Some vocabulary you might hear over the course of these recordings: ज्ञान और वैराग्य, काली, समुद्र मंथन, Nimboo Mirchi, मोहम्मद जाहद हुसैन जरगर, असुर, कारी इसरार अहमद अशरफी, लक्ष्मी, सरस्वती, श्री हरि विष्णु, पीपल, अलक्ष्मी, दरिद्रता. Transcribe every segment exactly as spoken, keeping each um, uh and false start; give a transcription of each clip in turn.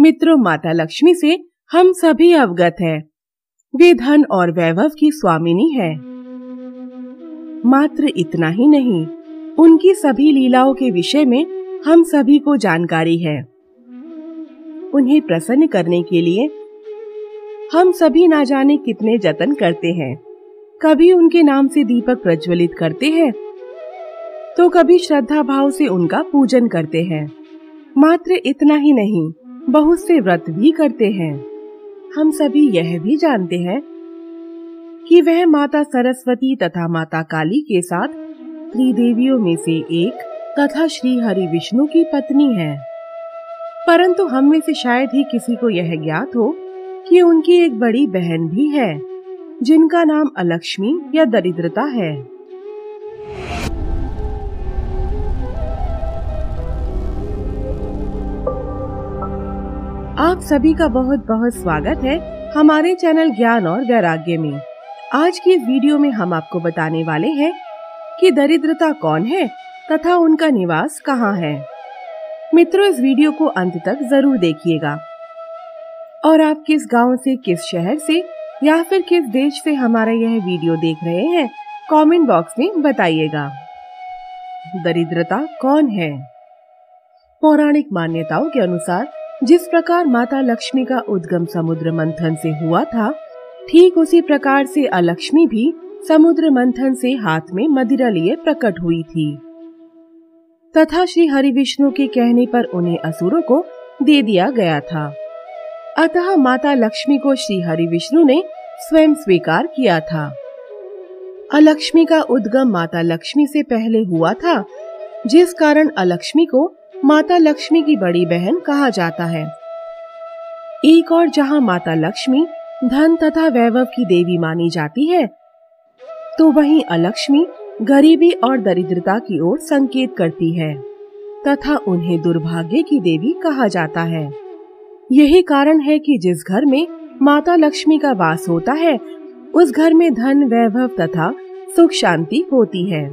मित्रों, माता लक्ष्मी से हम सभी अवगत हैं। वे धन और वैभव की स्वामिनी है। मात्र इतना ही नहीं, उनकी सभी लीलाओं के विषय में हम सभी को जानकारी है। उन्हें प्रसन्न करने के लिए हम सभी ना जाने कितने जतन करते हैं। कभी उनके नाम से दीपक प्रज्वलित करते हैं, तो कभी श्रद्धा भाव से उनका पूजन करते हैं। मात्र इतना ही नहीं, बहुत से व्रत भी करते हैं। हम सभी यह भी जानते हैं कि वह माता सरस्वती तथा माता काली के साथ त्रिदेवियों में से एक तथा श्री हरि विष्णु की पत्नी है। परंतु हम में से शायद ही किसी को यह ज्ञात हो कि उनकी एक बड़ी बहन भी है, जिनका नाम अलक्ष्मी या दरिद्रता है। आप सभी का बहुत बहुत स्वागत है हमारे चैनल ज्ञान और वैराग्य में। आज की वीडियो में हम आपको बताने वाले हैं कि दरिद्रता कौन है तथा उनका निवास कहाँ है। मित्रों, इस वीडियो को अंत तक जरूर देखिएगा। और आप किस गांव से, किस शहर से या फिर किस देश से हमारा यह वीडियो देख रहे हैं, कमेंट बॉक्स में बताइएगा। दरिद्रता कौन है? पौराणिक मान्यताओं के अनुसार जिस प्रकार माता लक्ष्मी का उद्गम समुद्र मंथन से हुआ था, ठीक उसी प्रकार से अलक्ष्मी भी समुद्र मंथन से हाथ में मदिरा लिए प्रकट हुई थी तथा श्री हरि विष्णु के कहने पर उन्हें असुरों को दे दिया गया था। अतः माता लक्ष्मी को श्री हरि विष्णु ने स्वयं स्वीकार किया था। अलक्ष्मी का उद्गम माता लक्ष्मी से पहले हुआ था, जिस कारण अलक्ष्मी को माता लक्ष्मी की बड़ी बहन कहा जाता है। एक और जहां माता लक्ष्मी धन तथा वैभव की देवी मानी जाती है, तो वहीं अलक्ष्मी गरीबी और दरिद्रता की ओर संकेत करती है तथा उन्हें दुर्भाग्य की देवी कहा जाता है। यही कारण है कि जिस घर में माता लक्ष्मी का वास होता है, उस घर में धन, वैभव तथा सुख शांति होती है।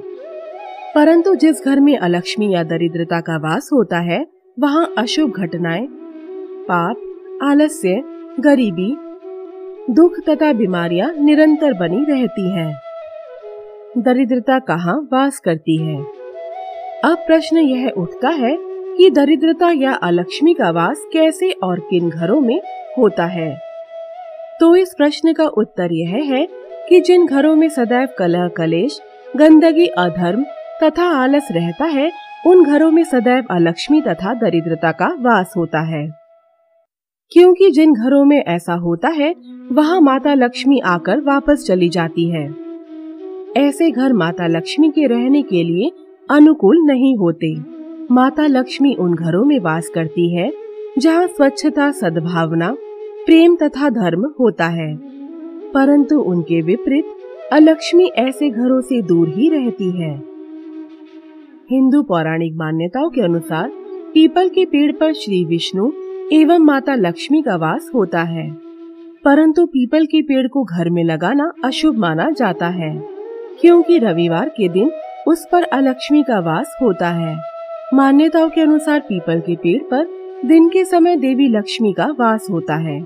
परंतु जिस घर में अलक्ष्मी या दरिद्रता का वास होता है, वहाँ अशुभ घटनाएं, पाप, आलस्य, गरीबी, दुख तथा बीमारियां निरंतर बनी रहती हैं। दरिद्रता कहाँ वास करती है? अब प्रश्न यह उठता है कि दरिद्रता या अलक्ष्मी का वास कैसे और किन घरों में होता है। तो इस प्रश्न का उत्तर यह है कि जिन घरों में सदैव कलह, कलेश, गंदगी, अधर्म तथा आलस रहता है, उन घरों में सदैव अलक्ष्मी तथा दरिद्रता का वास होता है। क्योंकि जिन घरों में ऐसा होता है, वहाँ माता लक्ष्मी आकर वापस चली जाती है। ऐसे घर माता लक्ष्मी के रहने के लिए अनुकूल नहीं होते। माता लक्ष्मी उन घरों में वास करती है जहाँ स्वच्छता, सद्भावना, प्रेम तथा धर्म होता है। परंतु उनके विपरीत अलक्ष्मी ऐसे घरों से दूर ही रहती है। हिंदू पौराणिक मान्यताओं के अनुसार पीपल के पेड़ पर श्री विष्णु एवं माता लक्ष्मी का वास होता है। परंतु पीपल के पेड़ को घर में लगाना अशुभ माना जाता है, क्योंकि रविवार के दिन उस पर अलक्ष्मी का वास होता है। मान्यताओं के अनुसार पीपल के पेड़ पर दिन के समय देवी लक्ष्मी का वास होता है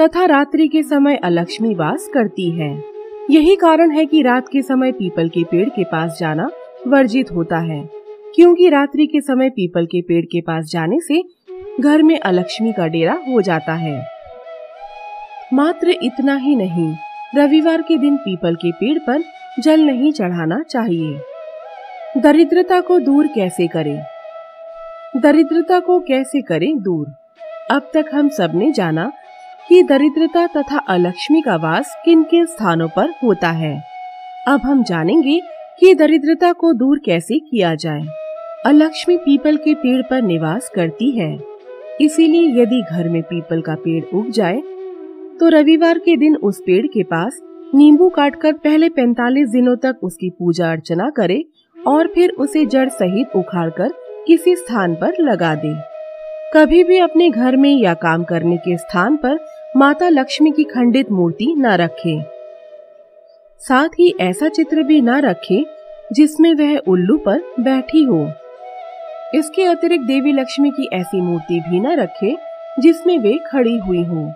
तथा रात्रि के समय अलक्ष्मी वास करती है। यही कारण है कि रात के समय पीपल के पेड़ के पास जाना वर्जित होता है, क्योंकि रात्रि के समय पीपल के पेड़ के पास जाने से घर में अलक्ष्मी का डेरा हो जाता है। मात्र इतना ही नहीं, रविवार के दिन पीपल के पेड़ पर जल नहीं चढ़ाना चाहिए। दरिद्रता को दूर कैसे करें? दरिद्रता को कैसे करें दूर? अब तक हम सब ने जाना कि दरिद्रता तथा अलक्ष्मी का वास किन किन स्थानों पर होता है। अब हम जानेंगे कि दरिद्रता को दूर कैसे किया जाए। अलक्ष्मी पीपल के पेड़ पर निवास करती है, इसीलिए यदि घर में पीपल का पेड़ उग जाए, तो रविवार के दिन उस पेड़ के पास नींबू काटकर पहले पैंतालीस दिनों तक उसकी पूजा अर्चना करे और फिर उसे जड़ सहित उखाड़कर किसी स्थान पर लगा दे। कभी भी अपने घर में या काम करने के स्थान पर माता लक्ष्मी की खंडित मूर्ति न रखे। साथ ही ऐसा चित्र भी न रखे जिसमें वह उल्लू पर बैठी हो। इसके अतिरिक्त देवी लक्ष्मी की ऐसी मूर्ति भी न रखे जिसमें वे खड़ी हुई हों।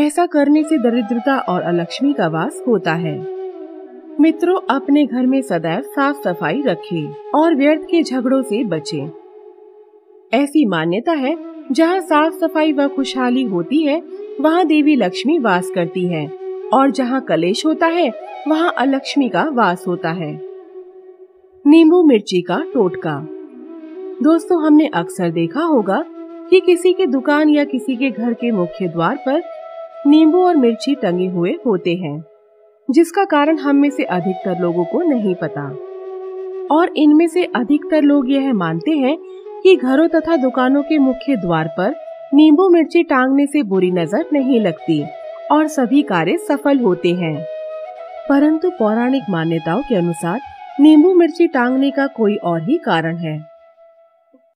ऐसा करने से दरिद्रता और अलक्ष्मी का वास होता है। मित्रों, अपने घर में सदैव साफ सफाई रखें और व्यर्थ के झगड़ों से बचें। ऐसी मान्यता है जहाँ साफ सफाई व खुशहाली होती है वहाँ देवी लक्ष्मी वास करती है, और जहाँ कलेश होता है वहाँ अलक्ष्मी का वास होता है। नींबू मिर्ची का टोटका। दोस्तों, हमने अक्सर देखा होगा कि किसी के दुकान या किसी के घर के मुख्य द्वार पर नींबू और मिर्ची टंगे हुए होते हैं, जिसका कारण हम में से अधिकतर लोगों को नहीं पता, और इनमें से अधिकतर लोग यह मानते हैं कि घरों तथा दुकानों के मुख्य द्वार पर नींबू मिर्ची टांगने से बुरी नजर नहीं लगती और सभी कार्य सफल होते हैं। परंतु पौराणिक मान्यताओं के अनुसार नींबू मिर्ची टांगने का कोई और ही कारण है।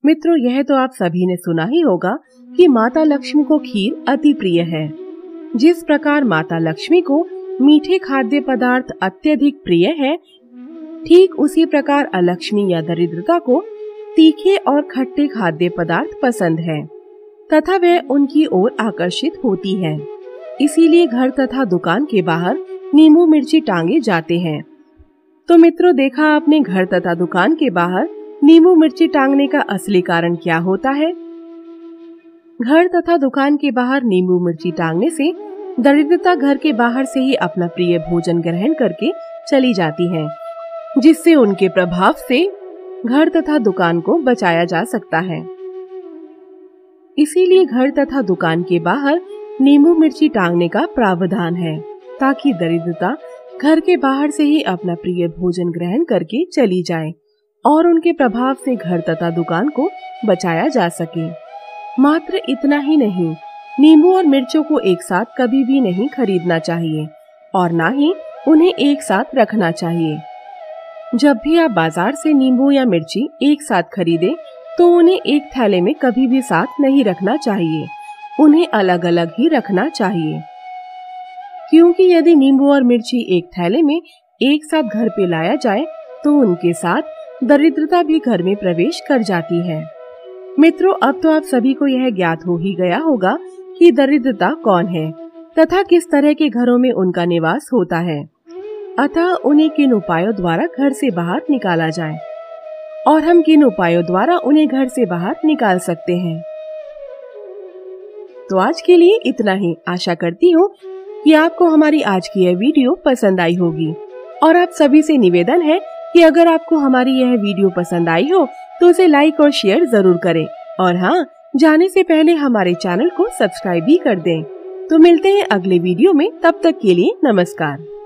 मित्रों, यह तो आप सभी ने सुना ही होगा कि माता लक्ष्मी को खीर अति प्रिय है। जिस प्रकार माता लक्ष्मी को मीठे खाद्य पदार्थ अत्यधिक प्रिय है, ठीक उसी प्रकार अलक्ष्मी या दरिद्रता को तीखे और खट्टे खाद्य पदार्थ पसंद है तथा वह उनकी ओर आकर्षित होती है। इसीलिए घर तथा दुकान के बाहर नींबू मिर्ची टांगे जाते हैं। तो मित्रों, देखा आपने घर तथा दुकान के बाहर नींबू मिर्ची टांगने का असली कारण क्या होता है। घर तथा दुकान के बाहर नींबू मिर्ची टांगने से दरिद्रता घर के बाहर से ही अपना प्रिय भोजन ग्रहण करके चली जाती है, जिससे उनके प्रभाव से घर तथा दुकान को बचाया जा सकता है। इसीलिए घर तथा दुकान के बाहर नींबू मिर्ची टांगने का प्रावधान है, ताकि दरिद्रता घर के बाहर से ही अपना प्रिय भोजन ग्रहण करके चली जाए और उनके प्रभाव से घर तथा दुकान को बचाया जा सके। मात्र इतना ही नहीं, नींबू और मिर्चों को एक साथ कभी भी नहीं खरीदना चाहिए और ना ही उन्हें एक साथ रखना चाहिए। जब भी आप बाजार से नींबू या मिर्ची एक साथ खरीदें, तो उन्हें एक थैले में कभी भी साथ नहीं रखना चाहिए, उन्हें अलग अलग ही रखना चाहिए। क्योंकि यदि नींबू और मिर्ची एक थैले में एक साथ घर पे लाया जाए तो उनके साथ दरिद्रता भी घर में प्रवेश कर जाती है। मित्रों, अब तो आप सभी को यह ज्ञात हो ही गया होगा कि दरिद्रता कौन है तथा किस तरह के घरों में उनका निवास होता है, अतः उन्हें किन उपायों द्वारा घर से बाहर निकाला जाए और हम किन उपायों द्वारा उन्हें घर से बाहर निकाल सकते हैं। तो आज के लिए इतना ही। आशा करती हूँ कि आपको हमारी आज की यह वीडियो पसंद आई होगी, और आप सभी से निवेदन है कि अगर आपको हमारी यह वीडियो पसंद आई हो तो उसे लाइक और शेयर जरूर करें, और हाँ, जाने से पहले हमारे चैनल को सब्सक्राइब भी कर दें। तो मिलते हैं अगले वीडियो में, तब तक के लिए नमस्कार।